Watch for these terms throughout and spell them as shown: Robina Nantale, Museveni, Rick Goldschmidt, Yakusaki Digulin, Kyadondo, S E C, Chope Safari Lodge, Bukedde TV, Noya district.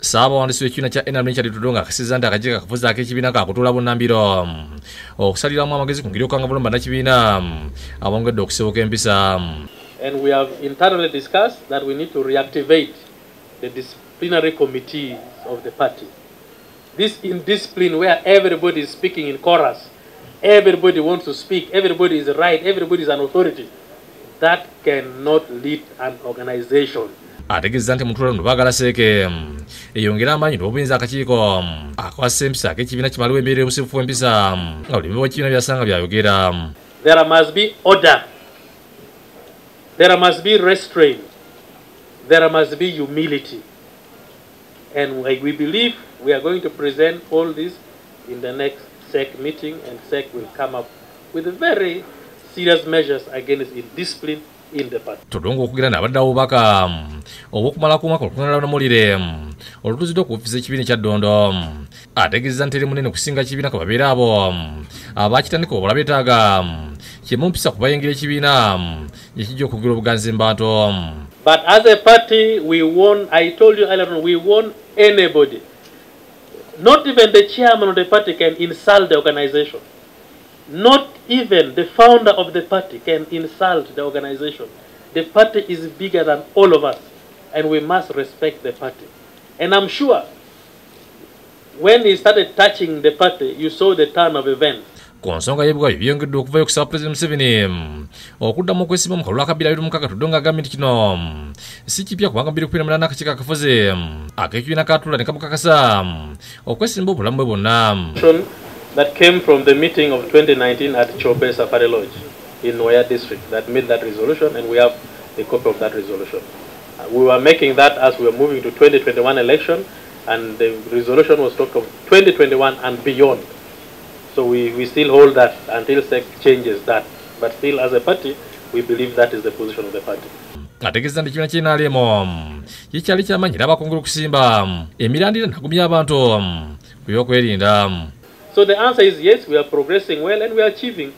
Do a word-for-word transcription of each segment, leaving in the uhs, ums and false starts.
Saba wandisiwe chuna cha ena mnicha ditudunga Kisizanda kajika kapuza hake chibina kakutula bunambiro Okusalila mwa magezi kungirio kanga bulomba na chibina Awange dokisewo kempisa. And we have internally discussed that we need to reactivate the disciplinary committees of the party. This indiscipline where everybody is speaking in chorus, everybody wants to speak, everybody is right, everybody is an authority, that cannot lead an organization. Ategezante mutula mbagala seke eyongera manyi obinza akachiko akwasempisa kechibina kimaluwe mbere musifu empisa olimiwo kino byasanga byayogera. There must be order, there must be restraint, there must be humility, and we believe we are going to present all this in the next S E C meeting, and S E C will come up with a very serious measures against indiscipline in the party. Tudongo kugira nabaddawo baka obokumala ku makolo kunala na mulire olutuzidde ku office ekibina kya Dondo ategezza nteri munene kusinga kibina kababera abo abakitandika obulabetaaga kyemumpisa kubayingira kibina ekijjo kugira obuganzi mbato. But as a party we won't, I told you earlier, we won't anybody. Not even the chairman of the party can insult the organization. Not even the founder of the party can insult the organization. The party is bigger than all of us, and we must respect the party. And I'm sure when he started touching the party, you saw the turn of events. Konsonga yebuka yengedde okuvayo okusa President Museveni okuddamu okwesiba mu kalulu kabira biri mukaka tudonga gavumenti kino si kipya kubanga biri kupira mulana kakika kafuze akekibina katula ne kabukakasa okwesimba obulamu bonna. That came from the meeting of twenty nineteen at Chope Safari Lodge in Noya district that made that resolution, and we have a copy of that resolution. We were making that as we were moving to twenty twenty-one election, and the resolution was talked of twenty twenty-one and beyond. So we, we still hold that until S E C changes that. But still, as a party, we believe that is the position of the party. Ategezza ndi kibina kyena alemo kikyali kyamanyi n'abakungula okusimba emirandira nagumya abantu kuyokwerinda. So the answer is yes, we are progressing well and we are achieving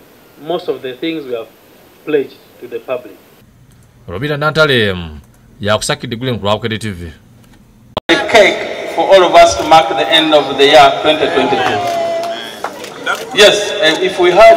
most of the things we have pledged to the public. Robina Nantale, Yakusaki Digulin, Bukedde T V. A cake for all of us to mark the end of the year twenty twenty-two. Yes, and if we have